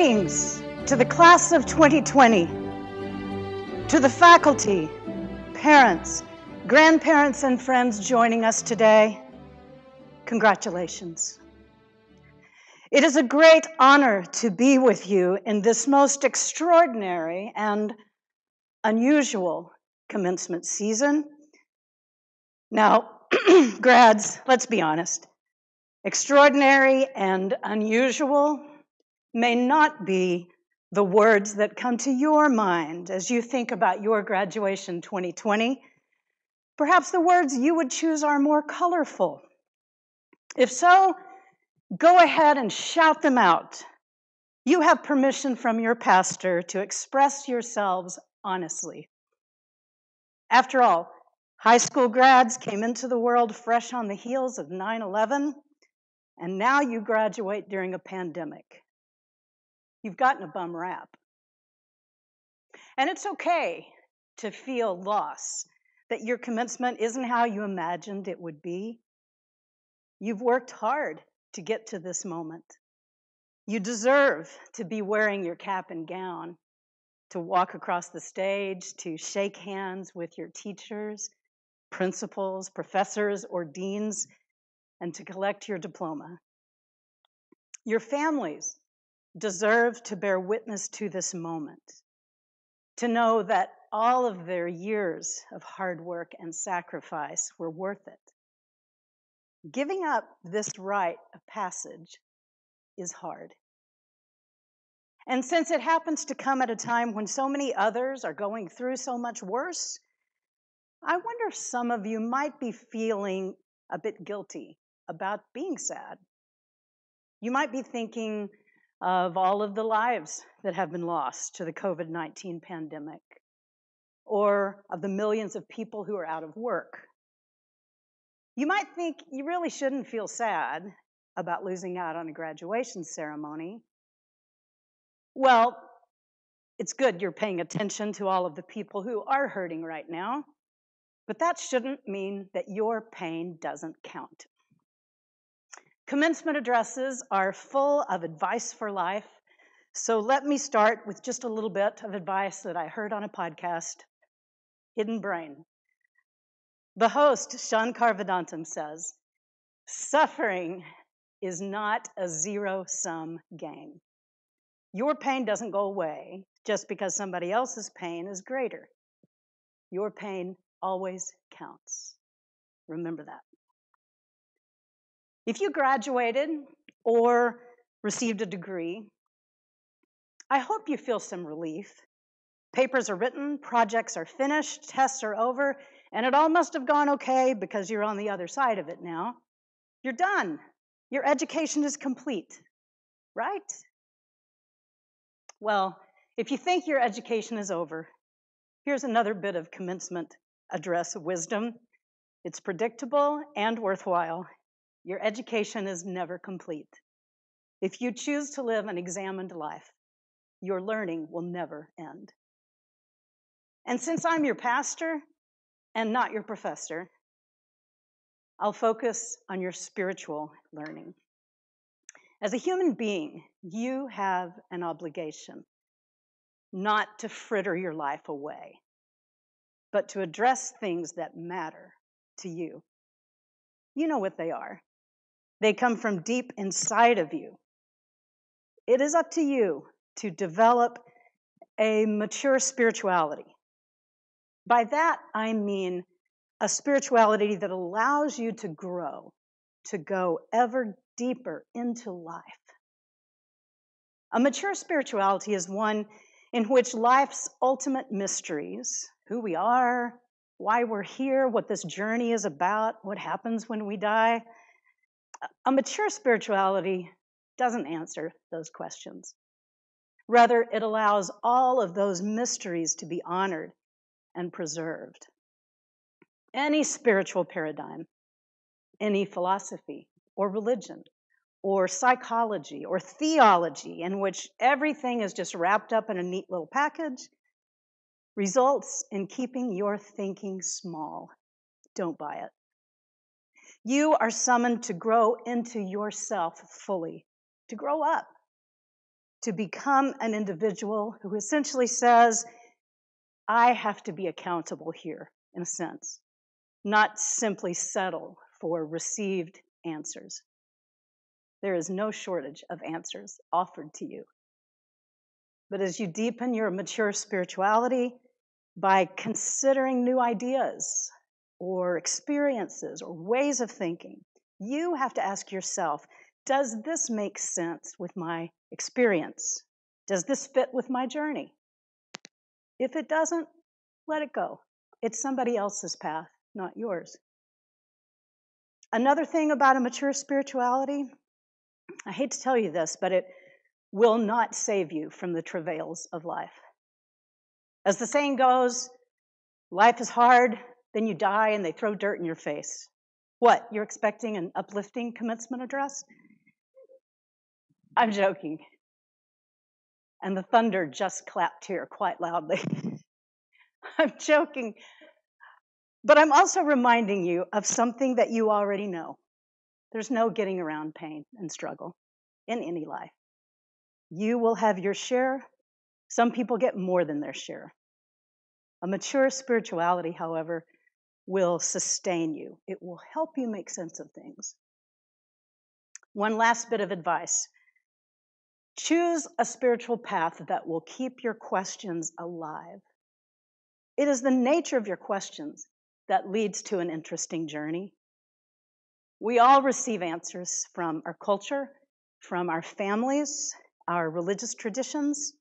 Greetings to the class of 2020, to the faculty, parents, grandparents, and friends joining us today. Congratulations. It is a great honor to be with you in this most extraordinary and unusual commencement season. Now, grads, let's be honest. Extraordinary and unusual may not be the words that come to your mind as you think about your graduation 2020. Perhaps the words you would choose are more colorful. If so, go ahead and shout them out. You have permission from your pastor to express yourselves honestly. After all, high school grads came into the world fresh on the heels of 9/11, and now you graduate during a pandemic. You've gotten a bum rap. And it's okay to feel loss, that your commencement isn't how you imagined it would be. You've worked hard to get to this moment. You deserve to be wearing your cap and gown, to walk across the stage, to shake hands with your teachers, principals, professors, or deans, and to collect your diploma. Your families deserve to bear witness to this moment, to know that all of their years of hard work and sacrifice were worth it. Giving up this rite of passage is hard. And since it happens to come at a time when so many others are going through so much worse, I wonder if some of you might be feeling a bit guilty about being sad. You might be thinking of all of the lives that have been lost to the COVID-19 pandemic, or of the millions of people who are out of work. You might think you really shouldn't feel sad about losing out on a graduation ceremony. Well, it's good you're paying attention to all of the people who are hurting right now, but that shouldn't mean that your pain doesn't count. Commencement addresses are full of advice for life, so let me start with just a little bit of advice that I heard on a podcast, Hidden Brain. The host, Shankar Vedantam, says, "Suffering is not a zero-sum game. Your pain doesn't go away just because somebody else's pain is greater. Your pain always counts." Remember that. If you graduated or received a degree, I hope you feel some relief. Papers are written, projects are finished, tests are over, and it all must have gone okay because you're on the other side of it now. You're done. Your education is complete, right? Well, if you think your education is over, here's another bit of commencement address wisdom. It's predictable and worthwhile. Your education is never complete. If you choose to live an examined life, your learning will never end. And since I'm your pastor and not your professor, I'll focus on your spiritual learning. As a human being, you have an obligation not to fritter your life away, but to address things that matter to you. You know what they are. They come from deep inside of you. It is up to you to develop a mature spirituality. By that, I mean a spirituality that allows you to grow, to go ever deeper into life. A mature spirituality is one in which life's ultimate mysteries, who we are, why we're here, what this journey is about, what happens when we die. A mature spirituality doesn't answer those questions. Rather, it allows all of those mysteries to be honored and preserved. Any spiritual paradigm, any philosophy or religion or psychology or theology in which everything is just wrapped up in a neat little package, results in keeping your thinking small. Don't buy it. You are summoned to grow into yourself fully, to grow up. to become an individual who essentially says, I have to be accountable here, in a sense, not simply settle for received answers. There is no shortage of answers offered to you. But as you deepen your mature spirituality by considering new ideas or experiences or ways of thinking, you have to ask yourself, does this make sense with my experience? Does this fit with my journey? If it doesn't, let it go. It's somebody else's path, not yours. Another thing about a mature spirituality, I hate to tell you this, but it will not save you from the travails of life. As the saying goes, life is hard, then you die and they throw dirt in your face. What, you're expecting an uplifting commencement address? I'm joking. And the thunder just clapped here quite loudly. I'm joking. But I'm also reminding you of something that you already know. There's no getting around pain and struggle in any life. You will have your share. Some people get more than their share. A mature spirituality, however, will sustain you. It will help you make sense of things. One last bit of advice. Choose a spiritual path that will keep your questions alive. It is the nature of your questions that leads to an interesting journey. We all receive answers from our culture, from our families, our religious traditions.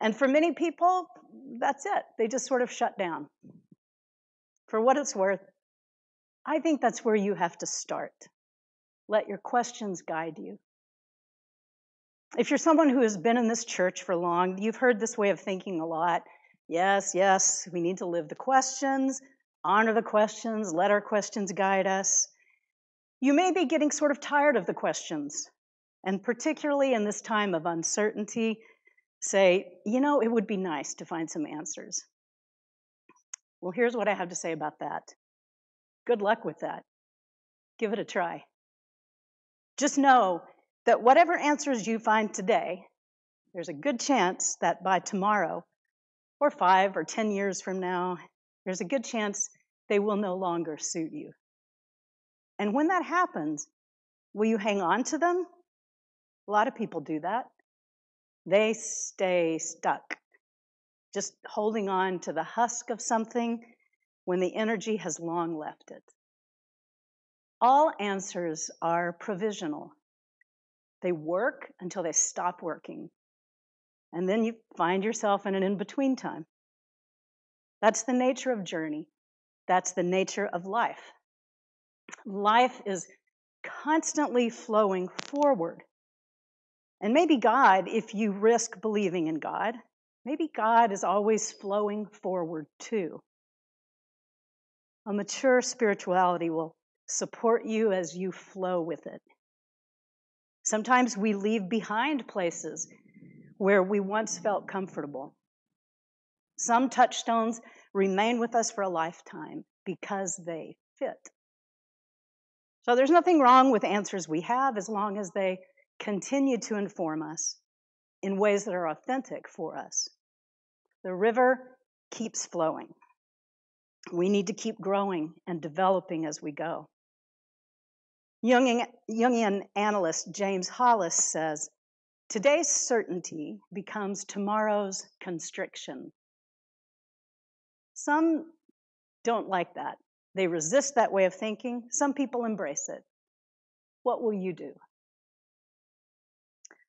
And for many people, that's it. They just sort of shut down. For what it's worth, I think that's where you have to start. Let your questions guide you. If you're someone who has been in this church for long, you've heard this way of thinking a lot. Yes, we need to live the questions, honor the questions, let our questions guide us. You may be getting sort of tired of the questions, and particularly in this time of uncertainty, say, you know, it would be nice to find some answers. Well, here's what I have to say about that. Good luck with that. Give it a try. Just know that whatever answers you find today, there's a good chance that by tomorrow, or 5 or 10 years from now, there's a good chance they will no longer suit you. And when that happens, will you hang on to them? A lot of people do that. They stay stuck, just holding on to the husk of something when the energy has long left it. All answers are provisional. They work until they stop working. And then you find yourself in an in-between time. That's the nature of journey. That's the nature of life. Life is constantly flowing forward. And maybe God, if you risk believing in God, maybe God is always flowing forward too. A mature spirituality will support you as you flow with it. Sometimes we leave behind places where we once felt comfortable. Some touchstones remain with us for a lifetime because they fit. So there's nothing wrong with answers we have as long as they continue to inform us in ways that are authentic for us. The river keeps flowing. We need to keep growing and developing as we go. Jungian analyst James Hollis says, today's certainty becomes tomorrow's constriction. Some don't like that. They resist that way of thinking. Some people embrace it. What will you do?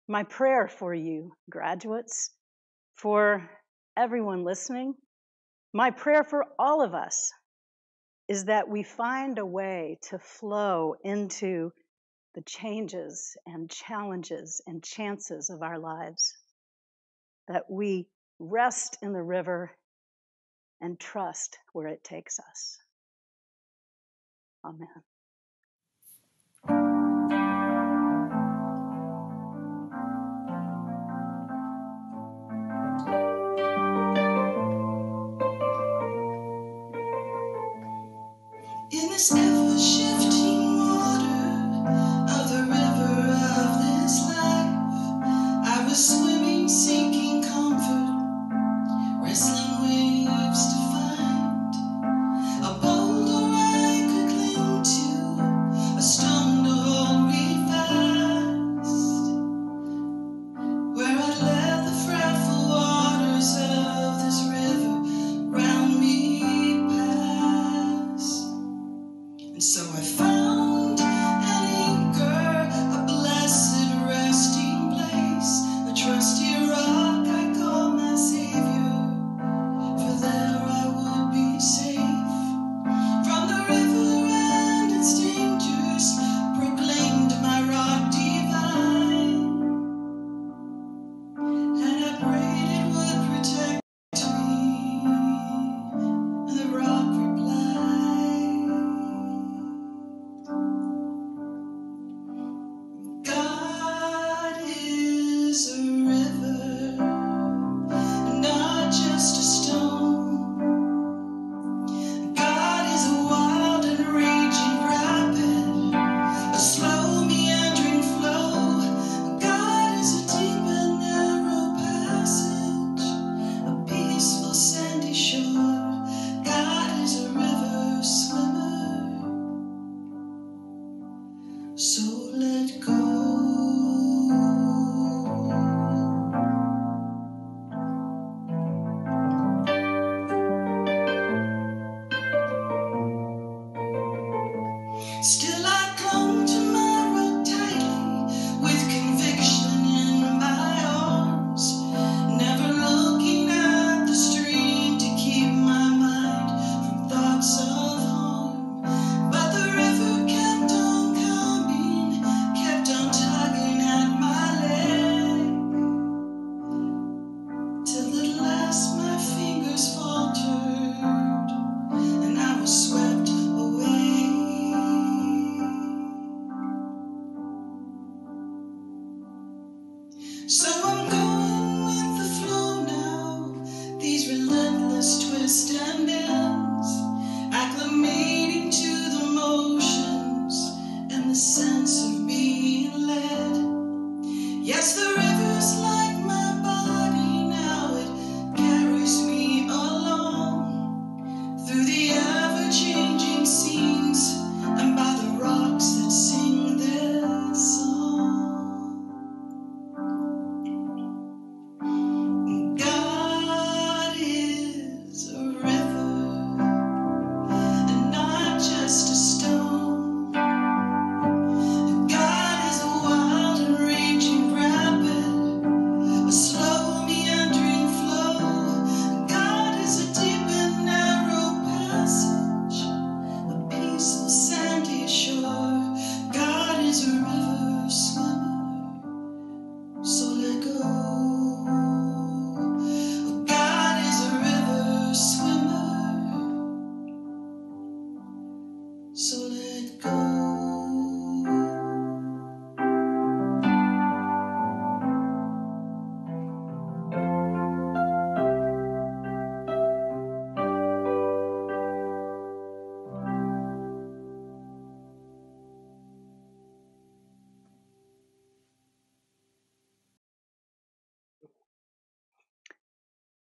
My prayer for you, graduates, for everyone listening, my prayer for all of us is that we find a way to flow into the changes and challenges and chances of our lives, that we rest in the river and trust where it takes us. Amen. In this ever-shifting water of the river of this life, I was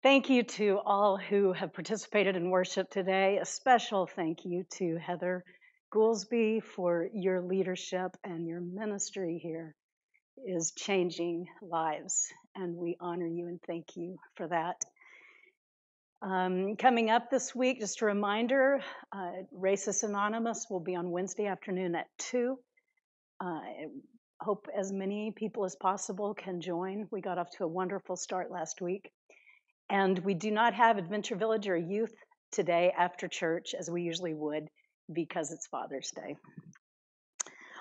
Thank you to all who have participated in worship today. A special thank you to Heather Goolsby for your leadership, and your ministry here is changing lives, and we honor you and thank you for that. Coming up this week, just a reminder, Racist Anonymous will be on Wednesday afternoon at 2. I hope as many people as possible can join. We got off to a wonderful start last week. And we do not have Adventure Village or youth today after church as we usually would because it's Father's Day.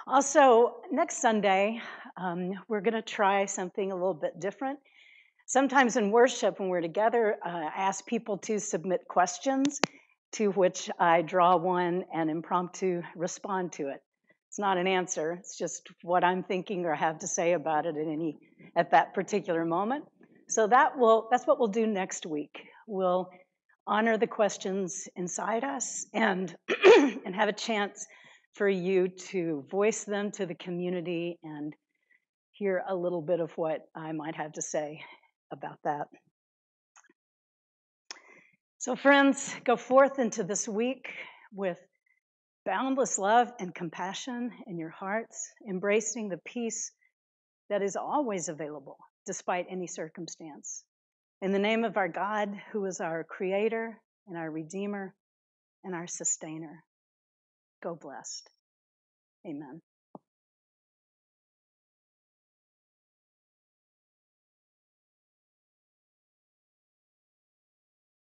Also, next Sunday, we're going to try something a little bit different. Sometimes in worship, when we're together, I ask people to submit questions, to which I draw one and impromptu respond to it. It's not an answer. It's just what I'm thinking or have to say about it at that particular moment. So that's what we'll do next week. We'll honor the questions inside us and have a chance for you to voice them to the community and hear a little bit of what I might have to say about that. So friends, go forth into this week with boundless love and compassion in your hearts, embracing the peace that is always available despite any circumstance. In the name of our God, who is our creator and our redeemer and our sustainer, go blessed. Amen.